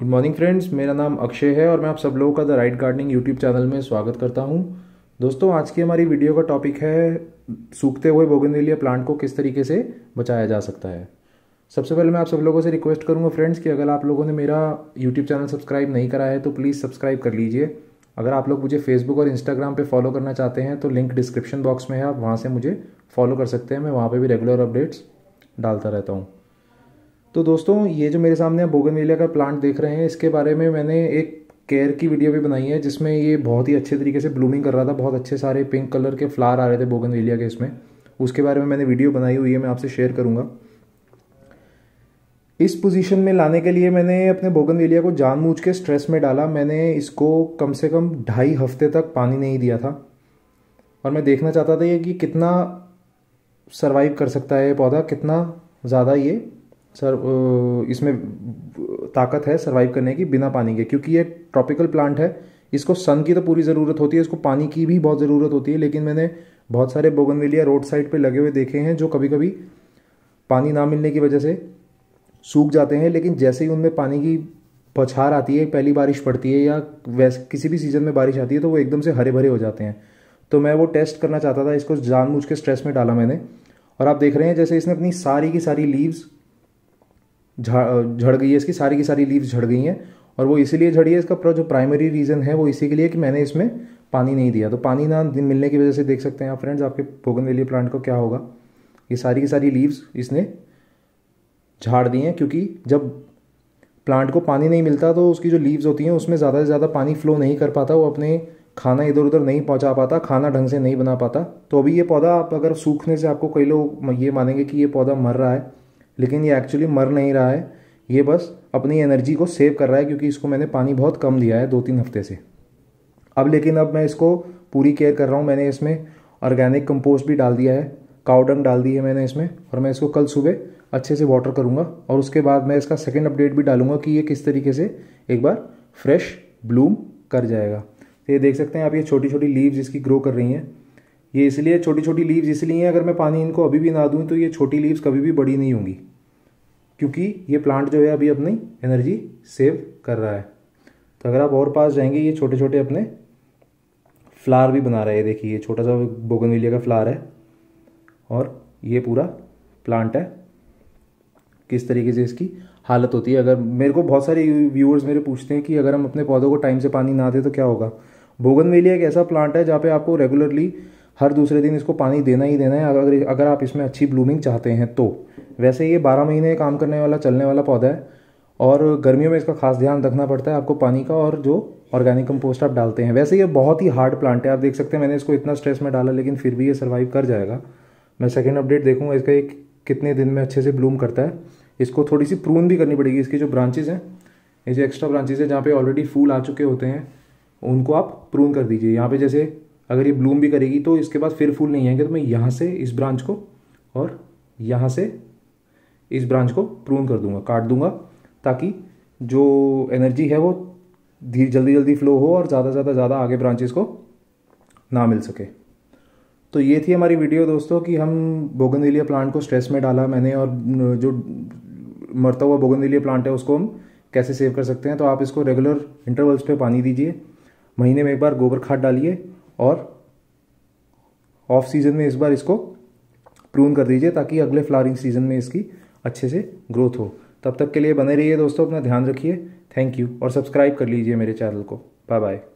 Good morning friends, मेरा नाम अक्षय है और मैं आप सब लोगों का the right gardening YouTube channel में स्वागत करता हूं। दोस्तों, आज की हमारी वीडियो का टॉपिक है सूखते हुए बोगनविलिया प्लांट को किस तरीके से बचाया जा सकता है। सबसे पहले मैं आप सब लोगों से रिक्वेस्ट करूंगा फ्रेंड्स कि अगर आप लोगों ने मेरा यूट्यूब चैनल सब्सक्राइब नहीं करा है तो प्लीज़ सब्सक्राइब कर लीजिए। अगर आप लोग मुझे फेसबुक और इंस्टाग्राम पर फॉलो करना चाहते हैं तो लिंक डिस्क्रिप्शन बॉक्स में है, आप वहाँ से मुझे फॉलो कर सकते हैं। मैं वहाँ पर भी रेगुलर अपडेट्स डालता रहता हूँ। तो दोस्तों, ये जो मेरे सामने आप बोगनविलिया का प्लांट देख रहे हैं, इसके बारे में मैंने एक केयर की वीडियो भी बनाई है जिसमें ये बहुत ही अच्छे तरीके से ब्लूमिंग कर रहा था। बहुत अच्छे सारे पिंक कलर के फ्लावर आ रहे थे बोगनविलिया के, इसमें उसके बारे में मैंने वीडियो बनाई हुई है, मैं आपसे शेयर करूँगा। इस पोजीशन में लाने के लिए मैंने अपने बोगनविलिया को जानबूझ के स्ट्रेस में डाला। मैंने इसको कम से कम 2.5 हफ्ते तक पानी नहीं दिया था और मैं देखना चाहता था ये कि कितना सर्वाइव कर सकता है, पौधा कितना ज़्यादा ये सर इसमें ताकत है सर्वाइव करने की बिना पानी के, क्योंकि ये ट्रॉपिकल प्लांट है। इसको सन की तो पूरी ज़रूरत होती है, इसको पानी की भी बहुत ज़रूरत होती है, लेकिन मैंने बहुत सारे बोगनविलिया रोड साइड पे लगे हुए देखे हैं जो कभी कभी पानी ना मिलने की वजह से सूख जाते हैं, लेकिन जैसे ही उनमें पानी की बौछार आती है, पहली बारिश पड़ती है या वैसे किसी भी सीज़न में बारिश आती है तो वो एकदम से हरे भरे हो जाते हैं। तो मैं वो टेस्ट करना चाहता था, इसको जानबूझ के स्ट्रेस में डाला मैंने। और आप देख रहे हैं जैसे इसने अपनी सारी की सारी लीव्स झड़ गई है, इसकी सारी की सारी लीव्स झड़ गई हैं। और वो इसीलिए झड़ी है, इसका जो प्राइमरी रीज़न है वो इसी के लिए कि मैंने इसमें पानी नहीं दिया। तो पानी ना मिलने की वजह से देख सकते हैं आप फ्रेंड्स, आपके बोगनविलिया प्लांट को क्या होगा, ये सारी की सारी लीव्स इसने झाड़ दी हैं, क्योंकि जब प्लांट को पानी नहीं मिलता तो उसकी जो लीव्स होती हैं उसमें ज़्यादा से ज़्यादा पानी फ्लो नहीं कर पाता, वो अपने खाना इधर उधर नहीं पहुँचा पाता, खाना ढंग से नहीं बना पाता। तो अभी ये पौधा, आप अगर सूखने से आपको कई लोग ये मानेंगे कि ये पौधा मर रहा है, लेकिन ये एक्चुअली मर नहीं रहा है, ये बस अपनी एनर्जी को सेव कर रहा है, क्योंकि इसको मैंने पानी बहुत कम दिया है 2-3 हफ्ते से अब। लेकिन अब मैं इसको पूरी केयर कर रहा हूँ। मैंने इसमें ऑर्गेनिक कंपोस्ट भी डाल दिया है, काउडंग डाल दी है मैंने इसमें, और मैं इसको कल सुबह अच्छे से वाटर करूँगा और उसके बाद मैं इसका सेकेंड अपडेट भी डालूंगा कि ये किस तरीके से एक बार फ्रेश ब्लूम कर जाएगा। तो ये देख सकते हैं आप, ये छोटी छोटी लीव्स इसकी ग्रो कर रही हैं। ये इसलिए छोटी छोटी लीव्स इसलिए हैं, अगर मैं पानी इनको अभी भी ना दूं तो ये छोटी लीव्स कभी भी बड़ी नहीं होंगी, क्योंकि ये प्लांट जो है अभी अपनी एनर्जी सेव कर रहा है। तो अगर आप और पास जाएंगे, ये छोटे छोटे अपने फ्लावर भी बना रहा है। देखिए, ये छोटा सा बोगनविलिया का फ्लावर है और ये पूरा प्लांट है, किस तरीके से इसकी हालत होती है। अगर मेरे को बहुत सारे व्यूअर्स मेरे पूछते हैं कि अगर हम अपने पौधों को टाइम से पानी ना दें तो क्या होगा। बोगनविलिया एक ऐसा प्लांट है जहाँ पर आपको रेगुलरली हर दूसरे दिन इसको पानी देना ही देना है, अगर आप इसमें अच्छी ब्लूमिंग चाहते हैं तो। वैसे ये 12 महीने काम करने वाला, चलने वाला पौधा है और गर्मियों में इसका खास ध्यान रखना पड़ता है आपको पानी का, और जो ऑर्गेनिक कंपोस्ट आप डालते हैं। वैसे ये बहुत ही हार्ड प्लांट है, आप देख सकते हैं मैंने इसको इतना स्ट्रेस में डाला, लेकिन फिर भी ये सर्वाइव कर जाएगा। मैं सेकेंड अपडेट देखूँगा इसका, एक कितने दिन में अच्छे से ब्लूम करता है। इसको थोड़ी सी प्रून भी करनी पड़ेगी, इसकी जो ब्रांचेज़ हैं, ये जो एक्स्ट्रा ब्रांचेज़ हैं जहाँ पर ऑलरेडी फूल आ चुके होते हैं उनको आप प्रून कर दीजिए। यहाँ पर जैसे अगर ये ब्लूम भी करेगी तो इसके बाद फिर फूल नहीं आएंगे, तो मैं यहाँ से इस ब्रांच को और यहाँ से इस ब्रांच को प्रून कर दूंगा, काट दूंगा, ताकि जो एनर्जी है वो धीरे जल्दी जल्दी फ्लो हो और ज़्यादा आगे ब्रांचेस को ना मिल सके। तो ये थी हमारी वीडियो दोस्तों कि हम बोगनविलिया प्लांट को स्ट्रेस में डाला मैंने, और जो मरता हुआ बोगनविलिया प्लांट है उसको हम कैसे सेव कर सकते हैं। तो आप इसको रेगुलर इंटरवल्स पर पानी दीजिए, महीने में एक बार गोबर खाद डालिए और ऑफ सीज़न में इस बार इसको प्रून कर दीजिए ताकि अगले फ्लावरिंग सीज़न में इसकी अच्छे से ग्रोथ हो। तब तक के लिए बने रहिए दोस्तों, अपना ध्यान रखिए, थैंक यू, और सब्सक्राइब कर लीजिए मेरे चैनल को। Bye bye.